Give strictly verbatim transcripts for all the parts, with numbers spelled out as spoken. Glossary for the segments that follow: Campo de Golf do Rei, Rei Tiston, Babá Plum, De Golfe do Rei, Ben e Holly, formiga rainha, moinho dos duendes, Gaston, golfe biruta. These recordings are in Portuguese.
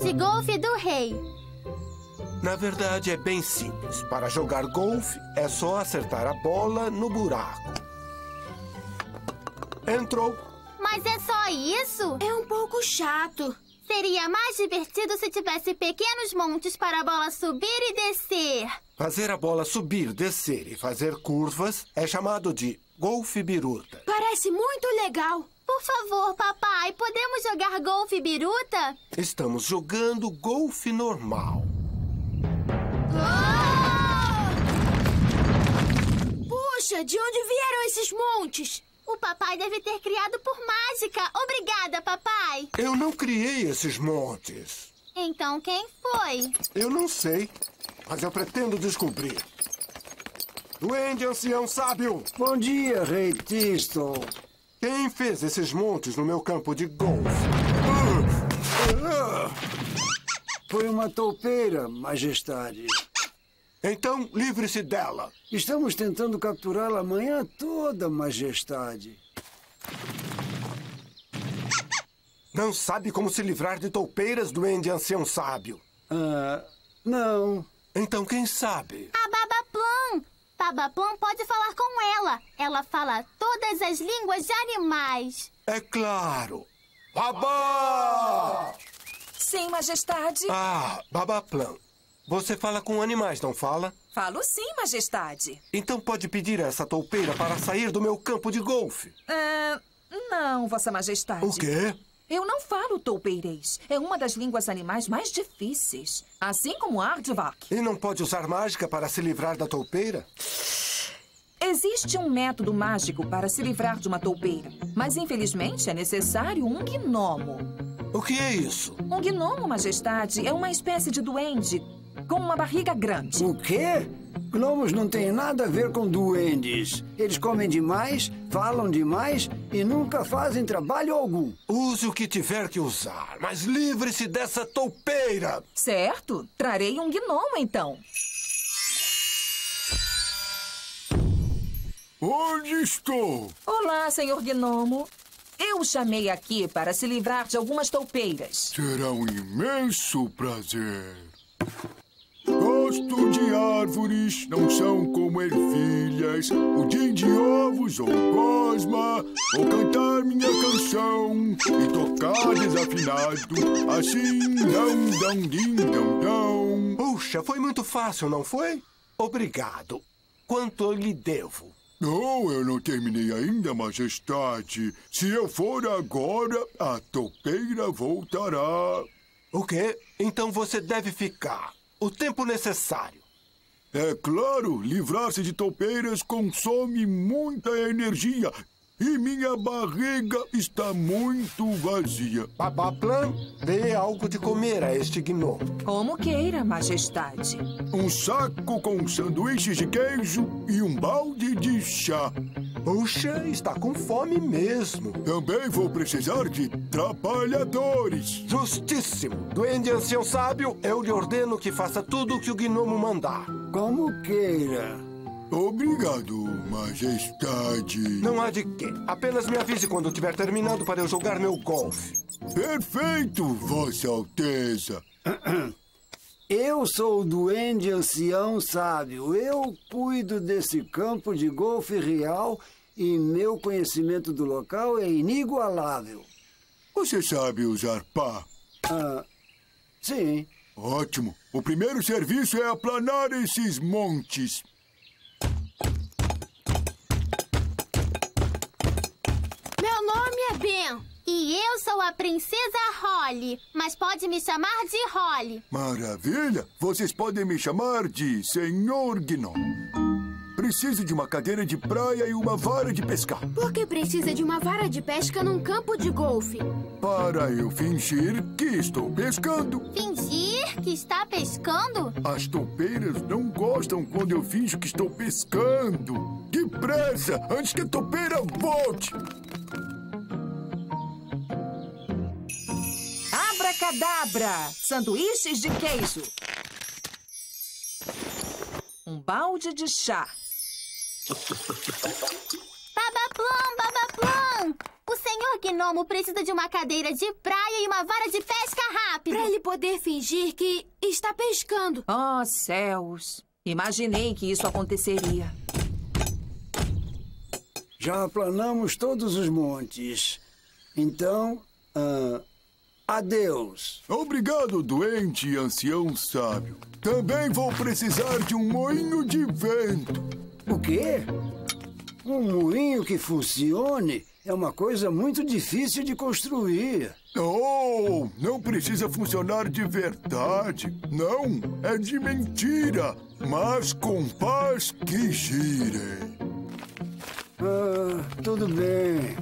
De Golfe do Rei. Na verdade, é bem simples. Para jogar golfe, é só acertar a bola no buraco. Entrou. Mas é só isso? É um pouco chato. Seria mais divertido se tivesse pequenos montes para a bola subir e descer. Fazer a bola subir, descer e fazer curvas é chamado de golfe biruta. Parece muito legal. Por favor, papai, podemos jogar golfe biruta? Estamos jogando golfe normal. Oh! Puxa, de onde vieram esses montes? O papai deve ter criado por mágica. Obrigada, papai. Eu não criei esses montes. Então quem foi? Eu não sei, mas eu pretendo descobrir. Duende ancião sábio. Bom dia, Rei Tiston. Quem fez esses montes no meu campo de golfe? Foi uma toupeira, majestade. Então, livre-se dela. Estamos tentando capturá-la a manhã toda, majestade. Não sabe como se livrar de toupeiras, duende ancião sábio? Ah, não. Então quem sabe? A Babá Plum. Babá Plum pode falar com ela. Ela fala todas as línguas de animais. É claro. Babá! Sim, majestade. Ah, Babá Plum. Você fala com animais, não fala? Falo sim, majestade. Então pode pedir a essa toupeira para sair do meu campo de golfe? Ah, não, vossa majestade. O quê? Eu não falo toupeirês. É uma das línguas animais mais difíceis. Assim como Aardvark. E não pode usar mágica para se livrar da toupeira? Existe um método mágico para se livrar de uma toupeira. Mas, infelizmente, é necessário um gnomo. O que é isso? Um gnomo, majestade, é uma espécie de duende com uma barriga grande. O quê? Gnomos não têm nada a ver com duendes. Eles comem demais, falam demais e nunca fazem trabalho algum. Use o que tiver que usar, mas livre-se dessa toupeira. Certo. Trarei um gnomo, então. Onde estou? Olá, senhor gnomo. Eu o chamei aqui para se livrar de algumas toupeiras. Será um imenso prazer. Gosto de árvores, não são como ervilhas, pudim de ovos ou gosma. Vou cantar minha canção e tocar desafinado, assim dão, dão, din, dão, dão. Puxa, foi muito fácil, não foi? Obrigado. Quanto eu lhe devo? Não, eu não terminei ainda, majestade. Se eu for agora, a toupeira voltará. O quê? Então você deve ficar o tempo necessário. É claro, livrar-se de toupeiras consome muita energia. E minha barriga está muito vazia. Babá Plum, dê algo de comer a este gnomo. Como queira, majestade. Um saco com sanduíches de queijo e um balde de chá. Puxa, está com fome mesmo. Também vou precisar de trabalhadores. Justíssimo. Duende ancião sábio, eu lhe ordeno que faça tudo o que o gnomo mandar. Como queira. Obrigado, majestade. Não há de quê. Apenas me avise quando tiver terminado para eu jogar meu golfe. Perfeito, vossa alteza. Eu sou o duende ancião sábio. Eu cuido desse campo de golfe real e meu conhecimento do local é inigualável. Você sabe usar pá? Ah, sim. Ótimo. O primeiro serviço é aplanar esses montes. Ben, e eu sou a princesa Holly, mas pode me chamar de Holly. Maravilha! Vocês podem me chamar de Senhor Gnomo. Preciso de uma cadeira de praia e uma vara de pescar. Por que precisa de uma vara de pesca num campo de golfe? Para eu fingir que estou pescando. Fingir que está pescando? As toupeiras não gostam quando eu finjo que estou pescando. Que pressa, antes que a toupeira volte! Cadabra! Sanduíches de queijo. Um balde de chá. Babá Plum, Babá Plum! O senhor gnomo precisa de uma cadeira de praia e uma vara de pesca rápida. Pra ele poder fingir que está pescando. Oh, céus. Imaginei que isso aconteceria. Já aplanamos todos os montes. Então, ah, adeus. Obrigado, doente e ancião sábio. Também vou precisar de um moinho de vento. O quê? Um moinho que funcione é uma coisa muito difícil de construir. Oh, não precisa funcionar de verdade. Não, é de mentira. Mas com pás que gire. Ah, tudo bem.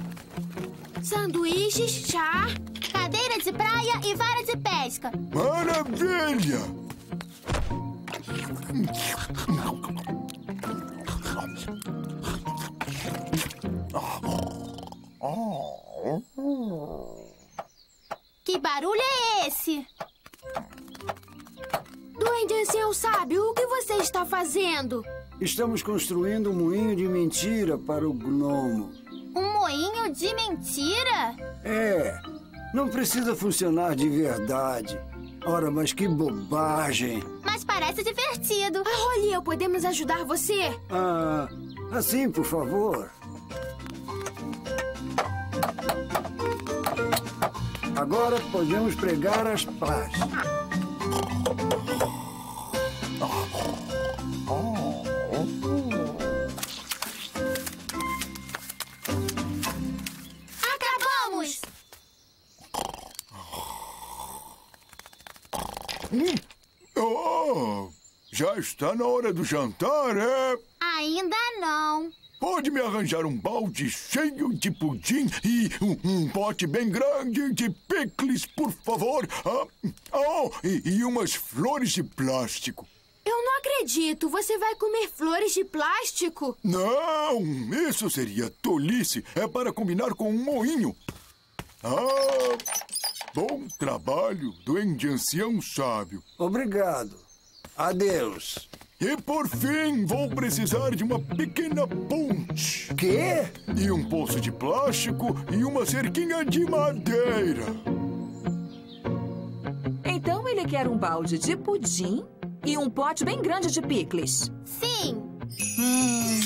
Sanduíches, chá, cadeira de praia e vara de pesca. Maravilha! Que barulho é esse? Duende ancião sábio, o que você está fazendo? Estamos construindo um moinho de mentira para o gnomo. Um moinho de mentira? É, não precisa funcionar de verdade. Ora, mas que bobagem! Mas parece divertido. A Holly e eu podemos ajudar você? Ah, assim, por favor. Agora podemos pregar as pás. Acabamos! Hum. Oh, já está na hora do jantar, é? Ainda não. Pode me arranjar um balde cheio de pudim e um, um pote bem grande de picles, por favor? Ah, oh, e, e umas flores de plástico. Eu não acredito. Você vai comer flores de plástico? Não, isso seria tolice. É para combinar com um moinho. Ah, bom trabalho, duende ancião sábio. Obrigado. Adeus. E, por fim, vou precisar de uma pequena ponte. Quê? E um poço de plástico e uma cerquinha de madeira. Então ele quer um balde de pudim e um pote bem grande de picles. Sim. Hum,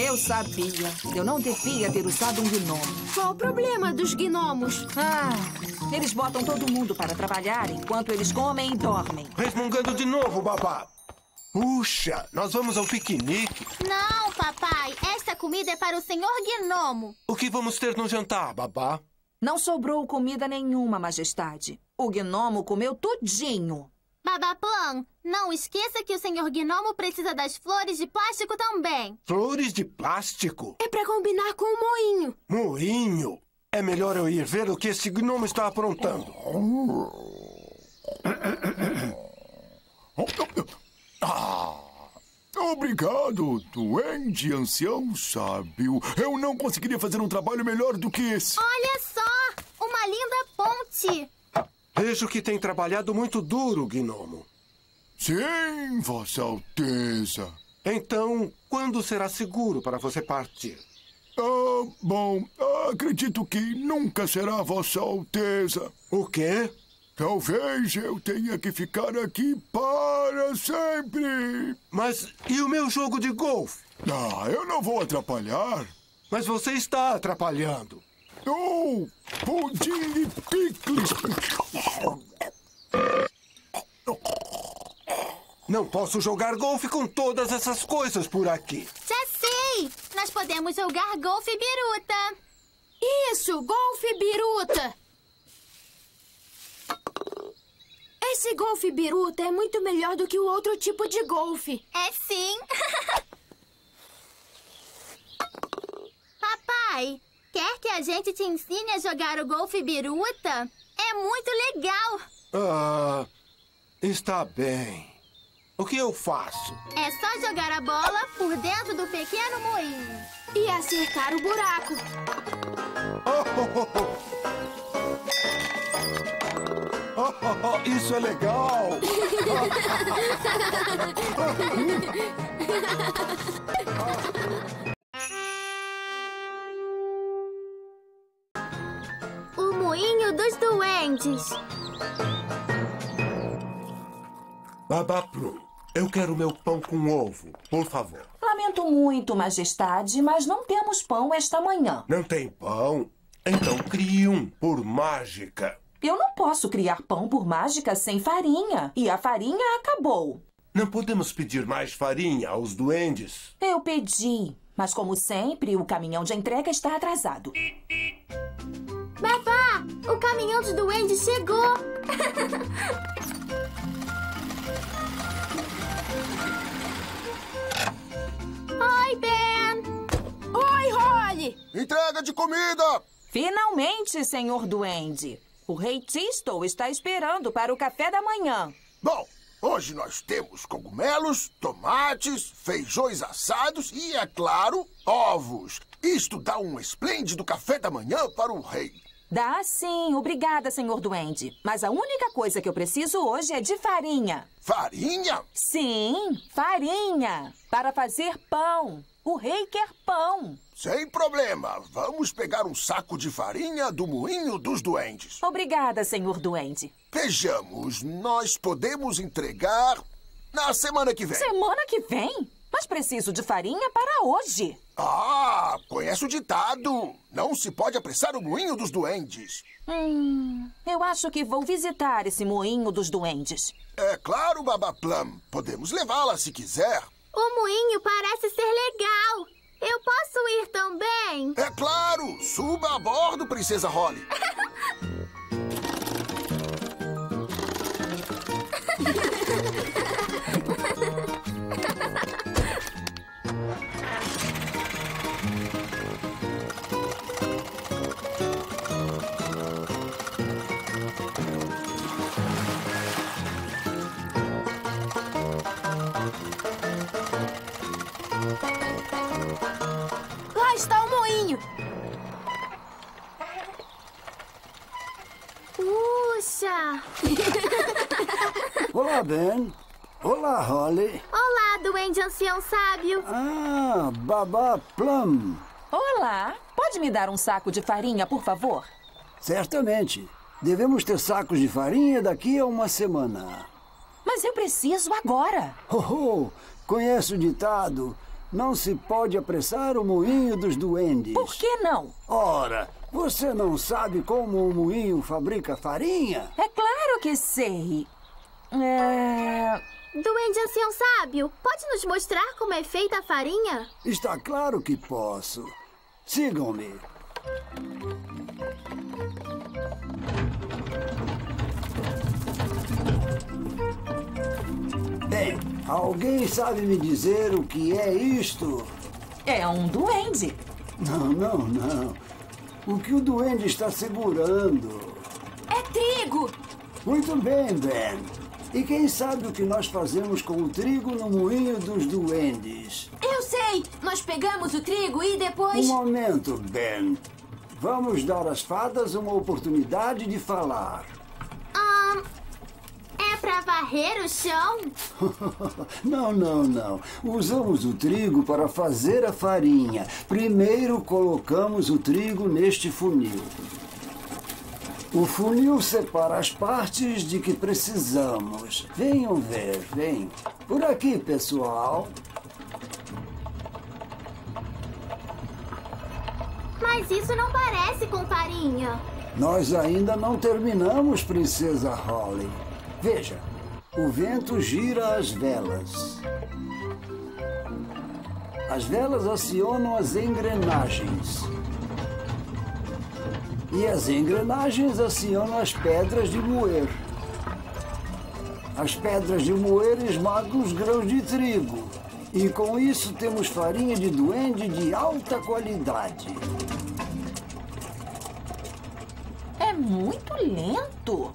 eu sabia. Eu não devia ter usado um gnomo. Qual o problema dos gnomos? Ah, eles botam todo mundo para trabalhar enquanto eles comem e dormem. Resmungando de novo, babá. Puxa, nós vamos ao piquenique. Não, papai. Essa comida é para o senhor gnomo. O que vamos ter no jantar, babá? Não sobrou comida nenhuma, majestade. O gnomo comeu tudinho. Babá Plum, não esqueça que o senhor gnomo precisa das flores de plástico também. Flores de plástico? É para combinar com o moinho. Moinho? É melhor eu ir ver o que esse gnomo está aprontando. Ah, obrigado, duende ancião sábio. Eu não conseguiria fazer um trabalho melhor do que esse. Olha só, uma linda ponte. Vejo que tem trabalhado muito duro, gnomo. Sim, Vossa Alteza. Então, quando será seguro para você partir? Ah, bom, acredito que nunca será, Vossa Alteza. O quê? Talvez eu tenha que ficar aqui para sempre. Mas e o meu jogo de golfe? Ah, eu não vou atrapalhar. Mas você está atrapalhando. Oh, pudim e picles. Não posso jogar golfe com todas essas coisas por aqui. Já sei. Nós podemos jogar golfe biruta. Isso, golfe biruta. Esse golfe biruta é muito melhor do que o outro tipo de golfe. É sim. Papai, quer que a gente te ensine a jogar o golfe biruta? É muito legal. Ah, está bem. O que eu faço? É só jogar a bola por dentro do pequeno moinho. E acertar o buraco. Oh, oh, oh. Oh, oh, oh, isso é legal! Moinho dos Duendes. Babá Plum, eu quero meu pão com ovo, por favor. Lamento muito, Majestade, mas não temos pão esta manhã. Não tem pão? Então crie um por mágica. Eu não posso criar pão por mágica sem farinha. E a farinha acabou. Não podemos pedir mais farinha aos duendes. Eu pedi, mas como sempre, o caminhão de entrega está atrasado. Babá, o caminhão de duendes chegou. Oi, Ben. Oi, Holly. Entrega de comida. Finalmente, senhor duende. O Rei Tiston está esperando para o café da manhã. Bom, hoje nós temos cogumelos, tomates, feijões assados e, é claro, ovos. Isto dá um esplêndido café da manhã para o rei. Dá sim, obrigada, senhor duende. Mas a única coisa que eu preciso hoje é de farinha. Farinha? Sim, farinha. Para fazer pão. O rei quer pão. Sem problema. Vamos pegar um saco de farinha do moinho dos duendes. Obrigada, senhor duende. Vejamos, nós podemos entregar na semana que vem. Semana que vem? Mas preciso de farinha para hoje. Ah, conheço o ditado. Não se pode apressar o moinho dos duendes. Hum, eu acho que vou visitar esse moinho dos duendes. É claro, Babá Plum. Podemos levá-la se quiser. O moinho parece ser legal. Eu posso ir também? É claro! Suba a bordo, Princesa Holly. Olá, Ben. Olá, Holly. Olá, duende ancião sábio. Ah, Babá Plum. Olá. Pode me dar um saco de farinha, por favor? Certamente. Devemos ter sacos de farinha daqui a uma semana. Mas eu preciso agora. Oh, oh. Conheço o ditado. Não se pode apressar o moinho dos duendes. Por que não? Ora, você não sabe como o moinho fabrica farinha? É claro que sei. É... Duende ancião sábio, pode nos mostrar como é feita a farinha? Está claro que posso. Sigam-me. Bem, alguém sabe me dizer o que é isto? É um duende. Não, não, não. O que o duende está segurando? É trigo. Muito bem, Ben. E quem sabe o que nós fazemos com o trigo no moinho dos duendes? Eu sei! Nós pegamos o trigo e depois... Um momento, Ben. Vamos dar às fadas uma oportunidade de falar. Hum, é pra varrer o chão? Não, não, não. Usamos o trigo para fazer a farinha. Primeiro colocamos o trigo neste funil. O funil separa as partes de que precisamos. Venham ver, vem. Por aqui, pessoal. Mas isso não parece com farinha. Nós ainda não terminamos, Princesa Holly. Veja, o vento gira as velas. As velas acionam as engrenagens. E as engrenagens acionam as pedras de moer. As pedras de moer esmagam os grãos de trigo. E com isso temos farinha de duende de alta qualidade. É muito lento.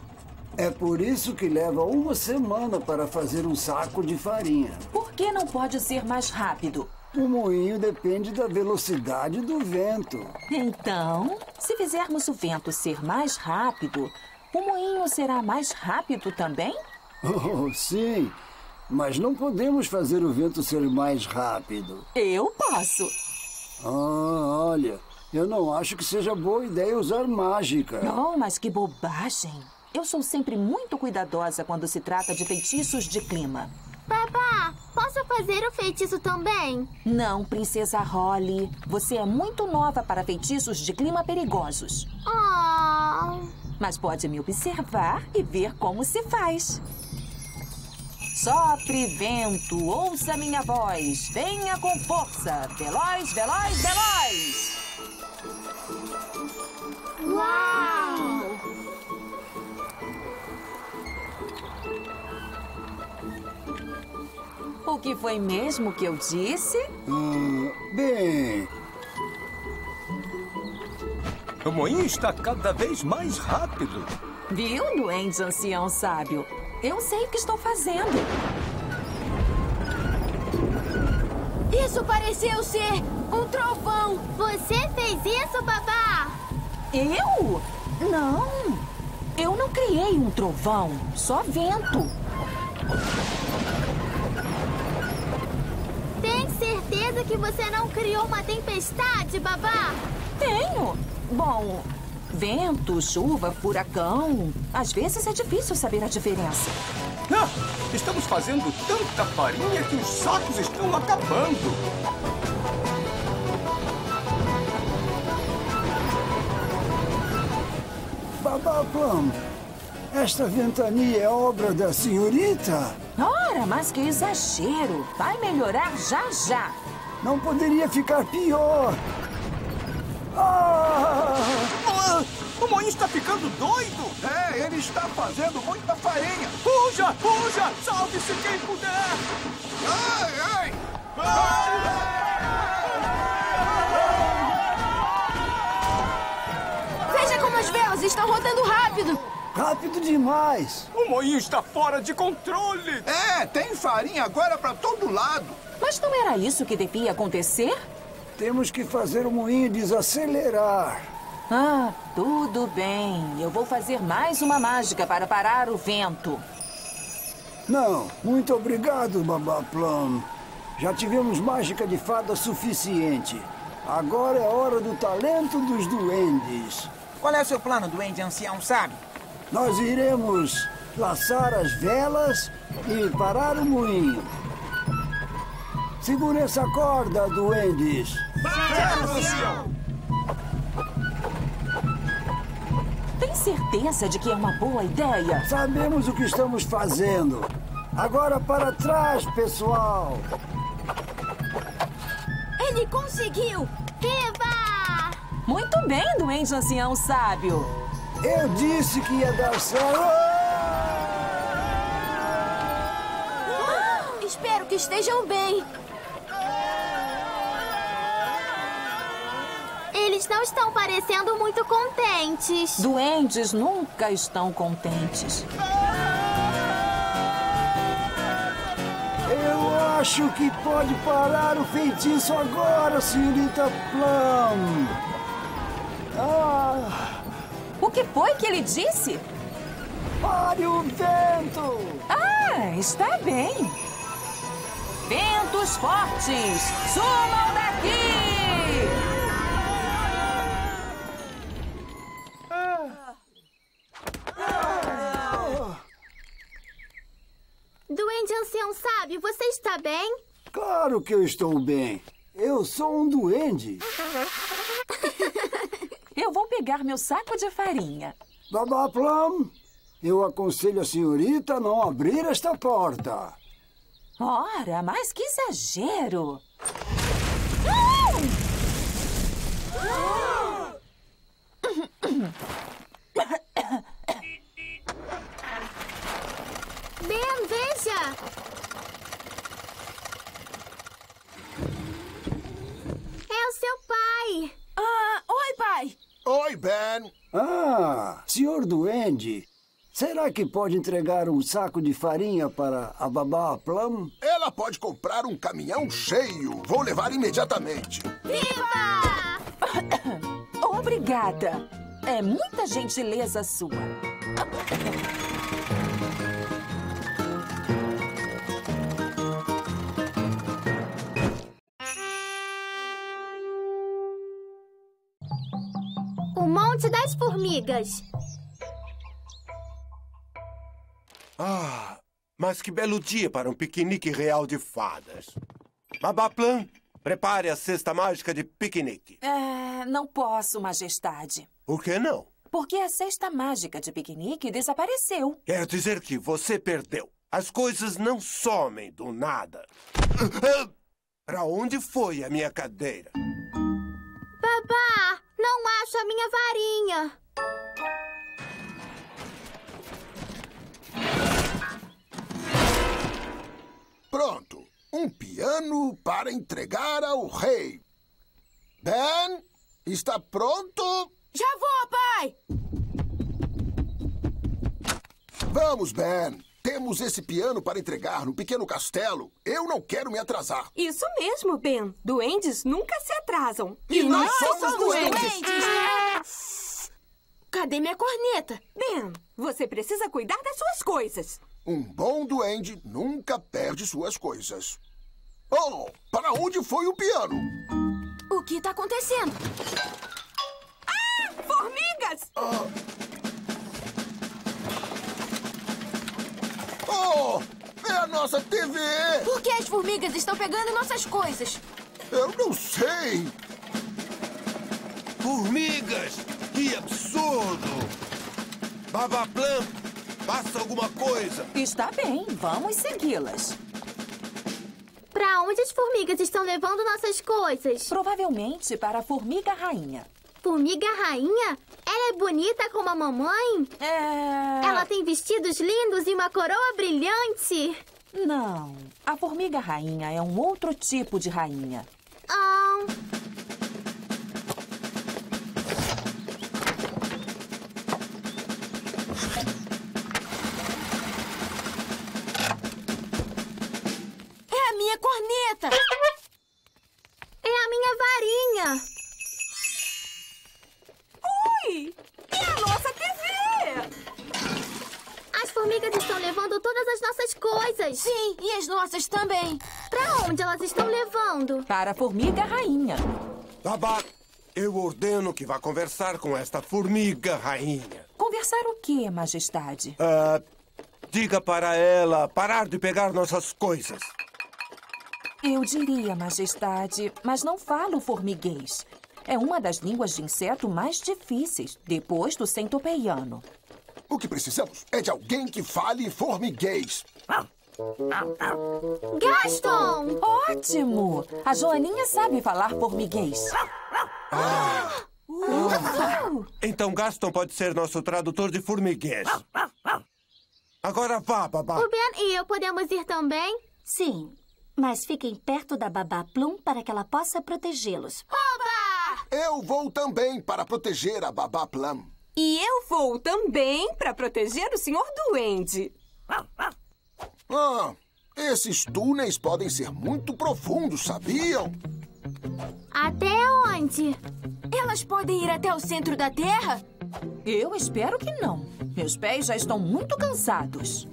É por isso que leva uma semana para fazer um saco de farinha. Por que não pode ser mais rápido? O moinho depende da velocidade do vento. Então, se fizermos o vento ser mais rápido, o moinho será mais rápido também? Oh, sim, mas não podemos fazer o vento ser mais rápido. Eu posso. Ah, olha, Eu não acho que seja boa ideia usar mágica. Não, mas que bobagem. Eu sou sempre muito cuidadosa quando se trata de feitiços de clima. Babá, posso fazer o feitiço também? Não, princesa Holly. Você é muito nova para feitiços de clima perigosos. Oh. Mas pode me observar e ver como se faz. Sopre vento, ouça minha voz, venha com força, veloz, veloz, veloz! Uau! O que foi mesmo que eu disse? Hum, bem... O moinho está cada vez mais rápido. Viu, duende ancião sábio? Eu sei o que estou fazendo. Isso pareceu ser um trovão. Você fez isso, babá? Eu? Não. Eu não criei um trovão, só vento. Tem certeza que você não criou uma tempestade, babá? Tenho. Bom... Vento, chuva, furacão... Às vezes é difícil saber a diferença. Ah, estamos fazendo tanta farinha que os sacos estão acabando. Babá Plum, esta ventania é obra da senhorita? Ora, mas que exagero! Vai melhorar já já! Não poderia ficar pior! Ah! O moinho está ficando doido! É, ele está fazendo muita farinha! Fuja! Fuja! Salve-se quem puder! Ai, ai! Ai! Veja como as velas estão rodando rápido! Rápido demais! O moinho está fora de controle! É, tem farinha agora para todo lado! Mas não era isso que devia acontecer? Temos que fazer o moinho desacelerar. Ah, tudo bem. Eu vou fazer mais uma mágica para parar o vento. Não, muito obrigado, Babá Plum. Já tivemos mágica de fada suficiente. Agora é hora do talento dos duendes. Qual é o seu plano, duende ancião sábio? Nós iremos laçar as velas e parar o moinho. Segure essa corda, duendes. Vamos, ancião! Tem certeza de que é uma boa ideia? Sabemos o que estamos fazendo. Agora para trás, pessoal. Ele conseguiu! Viva! Muito bem, duende ancião sábio. Eu disse que ia dar certo. Ah, espero que estejam bem. Eles não estão parecendo muito contentes. Duendes nunca estão contentes. Eu acho que pode parar o feitiço agora, senhorita Plum. Ah. O que foi que ele disse? Pare o vento! Ah, está bem. Ventos fortes, sumam daqui! Duende ancião sábio, você está bem? Claro que eu estou bem. Eu sou um duende. Eu vou pegar meu saco de farinha. Babá Plum, eu aconselho a senhorita a não abrir esta porta. Ora, mas que exagero! Ah! Ah! Ben, veja! É o seu pai! Ah, oi, pai! Oi, Ben! Ah, senhor duende, será que pode entregar um saco de farinha para a Babá Plum? Ela pode comprar um caminhão cheio. Vou levar imediatamente. Viva! Obrigada! É muita gentileza sua. o monte das formigas. Ah, mas que belo dia para um piquenique real de fadas. Babá Plum, prepare a cesta mágica de piquenique. É, não posso, majestade. Por que não? Porque a cesta mágica de piquenique desapareceu. Quer dizer que você perdeu. As coisas não somem do nada. Pra onde foi a minha cadeira? Babá, não acho a minha varinha. Pronto. Um piano para entregar ao rei. Ben, está pronto? Já vou, pai! Vamos, Ben. Temos esse piano para entregar no pequeno castelo. Eu não quero me atrasar. Isso mesmo, Ben. Duendes nunca se atrasam. E, e nós, nós somos, somos duendes. duendes. Cadê minha corneta? Ben, você precisa cuidar das suas coisas. Um bom duende nunca perde suas coisas. Oh, para onde foi o piano? O que está acontecendo? Ah, formigas! Ah. Oh, é a nossa T V! Por que as formigas estão pegando nossas coisas? Eu não sei! Formigas! Que absurdo! Babá Plum, faça alguma coisa! Está bem, vamos segui-las. Para onde as formigas estão levando nossas coisas? Provavelmente para a formiga rainha. Formiga rainha? Ela é bonita como a mamãe? É... Ela tem vestidos lindos e uma coroa brilhante? Não. A formiga rainha é um outro tipo de rainha. Ah. É a minha corneta! É a minha varinha! E a nossa T V! As formigas estão levando todas as nossas coisas. Sim, e as nossas também. Pra onde elas estão levando? Para a formiga rainha. Babá, eu ordeno que vá conversar com esta formiga rainha. Conversar o quê, majestade? Ah, diga para ela parar de pegar nossas coisas. Eu diria, majestade, mas não falo formiguês. É uma das línguas de inseto mais difíceis, depois do centopeiano. O que precisamos é de alguém que fale formiguês. Gaston! Ótimo! A Joaninha sabe falar formiguês. Ah. Uh. Então Gaston pode ser nosso tradutor de formiguês. Agora vá, babá. O Ben e eu podemos ir também? Sim, mas fiquem perto da babá Plum para que ela possa protegê-los. Oba! Eu vou também para proteger a babá Plum. E eu vou também para proteger o senhor Duende. Ah, esses túneis podem ser muito profundos, sabiam? Até onde? Elas podem ir até o centro da Terra? Eu espero que não. Meus pés já estão muito cansados.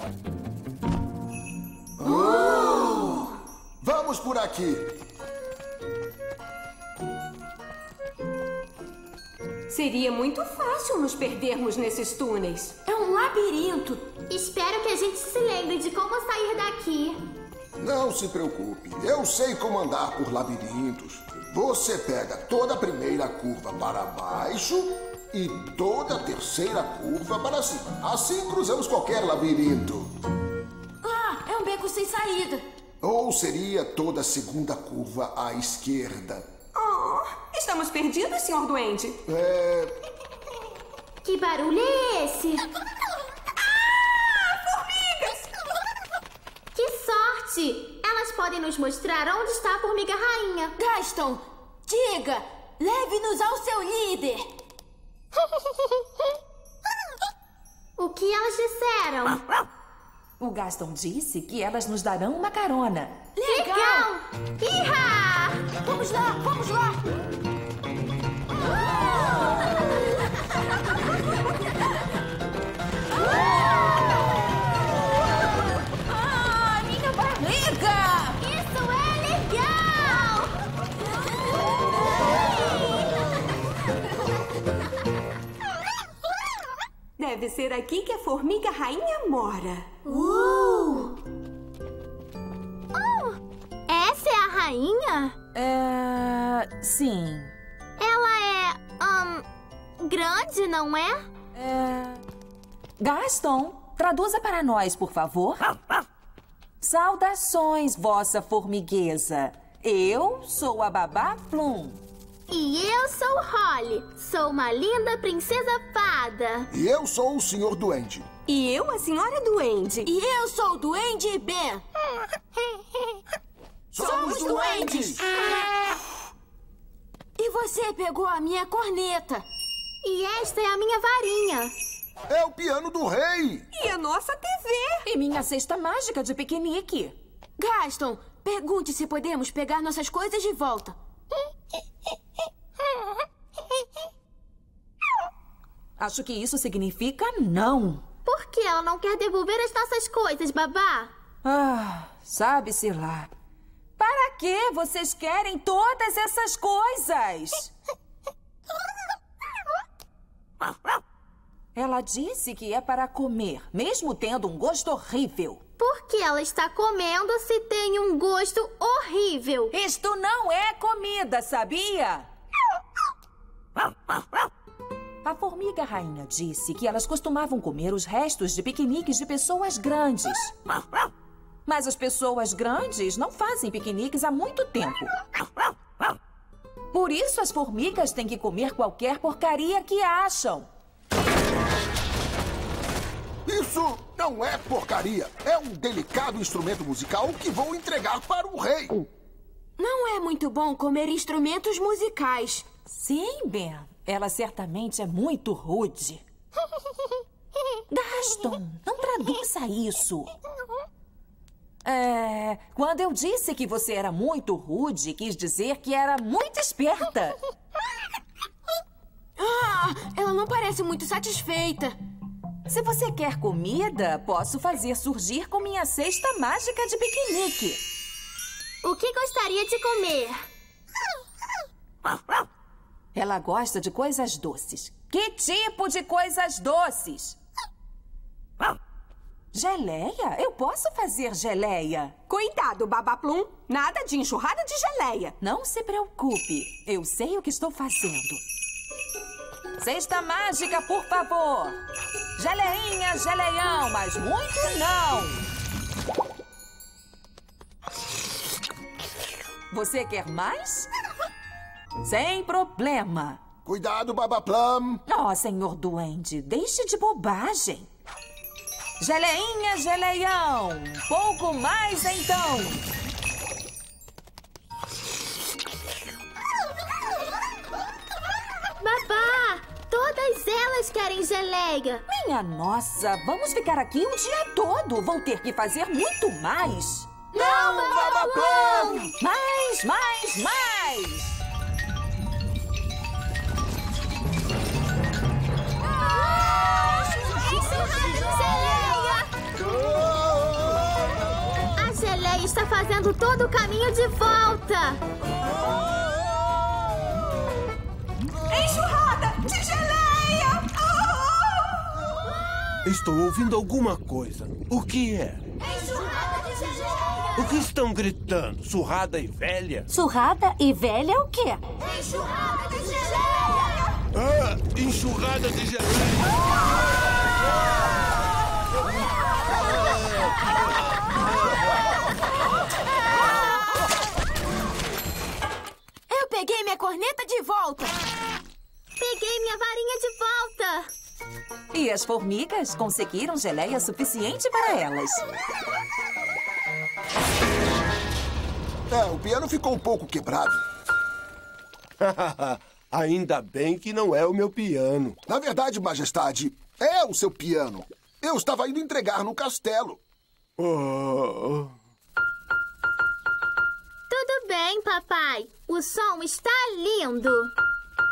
Uh! Vamos por aqui. Seria muito fácil nos perdermos nesses túneis. É um labirinto. Espero que a gente se lembre de como sair daqui. Não se preocupe. Eu sei como andar por labirintos. Você pega toda a primeira curva para baixo e toda a terceira curva para cima. Assim cruzamos qualquer labirinto. Ah, é um beco sem saída. Ou seria toda a segunda curva à esquerda. Estamos perdidos, senhor Duende. É... Que barulho é esse? Ah, formigas! Que sorte! Elas podem nos mostrar onde está a formiga rainha. Gaston, diga, leve-nos ao seu líder. O que elas disseram? O Gaston disse que elas nos darão uma carona. Legal! Legal. Ihá! Vamos lá, vamos lá! Ah, minha barriga! Isso é legal! Deve ser aqui que a formiga rainha mora. Uh! Oh! Essa é a rainha? É... sim. Ela é... Um, grande, não é? É... Gaston, traduza para nós, por favor. Saudações, vossa formiguesa. Eu sou a Babá Plum. E eu sou Holly. Sou uma linda princesa fada. E eu sou o senhor duende. E eu a senhora duende. E eu sou o duende Ben. Somos duendes! E você pegou a minha corneta. E esta é a minha varinha. É o piano do rei. E a nossa tê vê. E minha cesta mágica de piquenique. Gaston, pergunte se podemos pegar nossas coisas de volta. Acho que isso significa não. Por que ela não quer devolver as nossas coisas, babá? Ah, sabe-se lá. Para que vocês querem todas essas coisas? Ela disse que é para comer, mesmo tendo um gosto horrível. Por que ela está comendo se tem um gosto horrível? Isto não é comida, sabia? A formiga rainha disse que elas costumavam comer os restos de piqueniques de pessoas grandes. Mas as pessoas grandes não fazem piqueniques há muito tempo. Por isso as formigas têm que comer qualquer porcaria que acham. Isso não é porcaria. É um delicado instrumento musical que vou entregar para o rei. Não é muito bom comer instrumentos musicais. Sim, Ben. Ela certamente é muito rude. Gaston, não traduza isso. É... Quando eu disse que você era muito rude, quis dizer que era muito esperta. Ah, ela não parece muito satisfeita. Se você quer comida, posso fazer surgir com minha cesta mágica de piquenique. O que gostaria de comer? Ela gosta de coisas doces. Que tipo de coisas doces? Geleia? Eu posso fazer geleia. Cuidado, Babá Plum. Nada de enxurrada de geleia. Não se preocupe. Eu sei o que estou fazendo. Cesta mágica, por favor. Geleinha, geleião, mas muito não. Você quer mais? Sem problema. Cuidado, Babá Plum. Oh, senhor duende, deixe de bobagem. Geleinha, geleião, pouco mais então. Babá, todas elas querem geleia. Minha nossa, vamos ficar aqui o dia todo. Vou ter que fazer muito mais. Não, não Babá Plum! Mais, mais, mais! A geleia está fazendo todo o caminho de volta. Enxurrada de geleia! Estou ouvindo alguma coisa. O que é? Enxurrada de geleia! O que estão gritando? Surrada e velha? Surrada e velha o quê? Enxurrada de geleia! Ah, enxurrada de geleia! Eu peguei minha corneta de volta. Peguei minha varinha de volta. E as formigas conseguiram geleia suficiente para elas. É, o piano ficou um pouco quebrado. Ainda bem que não é o meu piano. Na verdade, majestade, é o seu piano. Eu estava indo entregar no castelo. Oh. Tudo bem, papai. O som está lindo.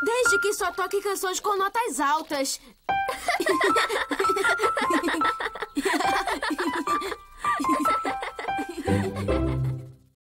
Desde que só toque canções com notas altas.